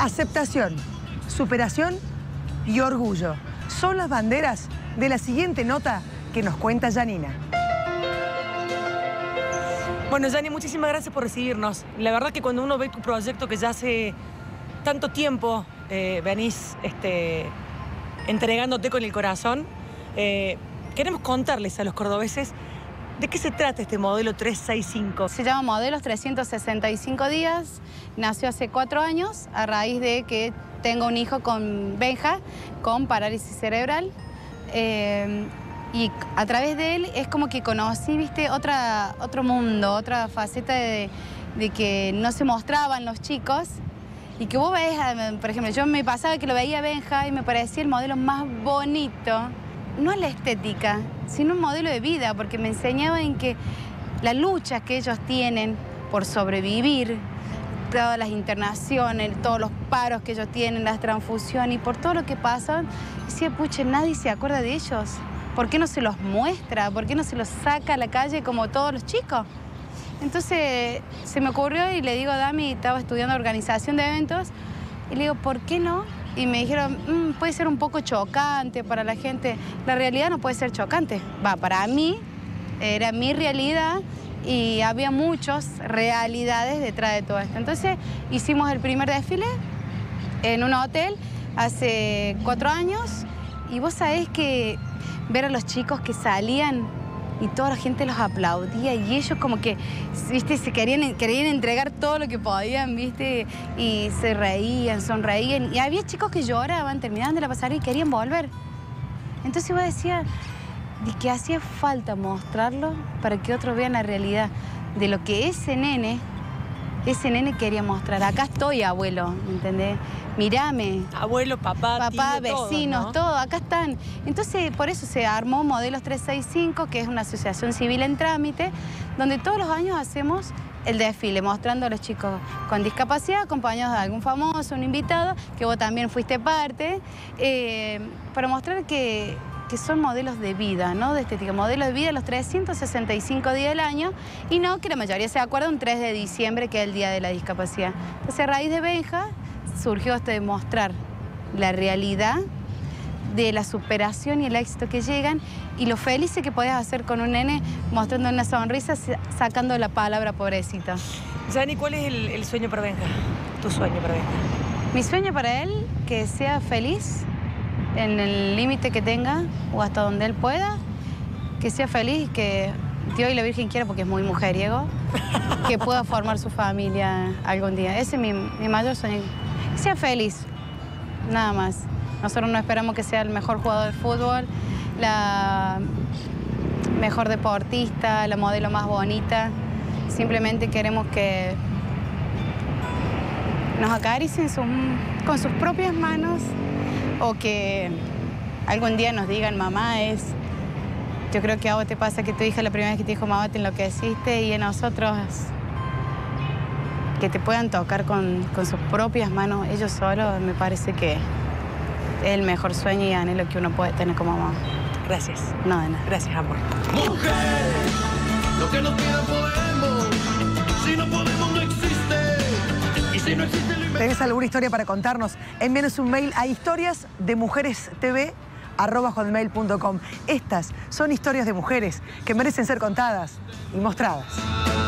aceptación, superación y orgullo. Son las banderas de la siguiente nota que nos cuenta Yanina. Bueno, Yani, muchísimas gracias por recibirnos. La verdad que cuando uno ve tu proyecto que ya hace tanto tiempo venís entregándote con el corazón, queremos contarles a los cordobeses de qué se trata este modelo 365. Se llama Modelos 365 días. Nació hace 4 años a raíz de que tengo un hijo con Benja, con parálisis cerebral. Y a través de él es como que conocí, viste, otro mundo, otra faceta de que no se mostraban los chicos. Y que vos ves, por ejemplo, yo me pasaba que lo veía a Benja y me parecía el modelo más bonito. No la estética, sino un modelo de vida, porque me enseñaba en que las luchas que ellos tienen por sobrevivir, todas las internaciones, todos los paros que ellos tienen, las transfusiones y por todo lo que pasan, decía, puche, nadie se acuerda de ellos. ¿Por qué no se los muestra? ¿Por qué no se los saca a la calle como todos los chicos? Entonces se me ocurrió y le digo a Dami, estaba estudiando organización de eventos, y le digo, ¿por qué no? Y me dijeron, puede ser un poco chocante para la gente. La realidad no puede ser chocante. Va, para mí, era mi realidad y había muchas realidades detrás de todo esto. Entonces hicimos el primer desfile en un hotel hace 4 años y vos sabés que ver a los chicos que salían y toda la gente los aplaudía y ellos como que, viste, se querían entregar todo lo que podían, viste, y se reían, sonreían. Y había chicos que lloraban, terminaban de la pasarela y querían volver. Entonces yo decía de que hacía falta mostrarlo para que otros vean la realidad de lo que ese nene quería mostrar. Acá estoy, abuelo, ¿entendés? Mírame. Abuelo, papá, tío, vecinos, todo, ¿no? Todo, acá están. Entonces, por eso se armó Modelos 365, que es una asociación civil en trámite, donde todos los años hacemos el desfile, mostrando a los chicos con discapacidad, acompañados de algún famoso, un invitado, que vos también fuiste parte, para mostrar que son modelos de vida, ¿no? De estética, modelos de vida los 365 días del año, y no que la mayoría se acuerda un 3 de diciembre, que es el Día de la Discapacidad. Entonces, a raíz de Benja, surgió hasta de mostrar la realidad de la superación y el éxito que llegan y lo felices que podías hacer con un nene mostrando una sonrisa, sacando la palabra pobrecita. Yani, ¿cuál es el sueño para Benja? ¿Tu sueño para Benja? Mi sueño para él, que sea feliz en el límite que tenga o hasta donde él pueda, que sea feliz, que Dios y la Virgen quiera, porque es muy mujeriego, que pueda formar su familia algún día. Ese es mi mayor sueño. Que sea feliz, nada más. Nosotros no esperamos que sea el mejor jugador de fútbol, la mejor deportista, la modelo más bonita. Simplemente queremos que nos acaricien con sus propias manos o que algún día nos digan, mamá, es... Yo creo que a vos te pasa que tu hija la primera vez que te dijo, mamá, te enloqueciste, y a nosotros... que te puedan tocar con sus propias manos, ellos solos, me parece que es el mejor sueño y anhelo que uno puede tener como mamá. Gracias. No, de nada. Gracias, amor. Mujer, lo que nos queda podemos. Si no podemos, no existe. Y si no existe, no inventamos. ¿Tenés alguna historia para contarnos? Envíanos un mail a historiasdemujerestv@hotmail.com. Estas son historias de mujeres que merecen ser contadas y mostradas.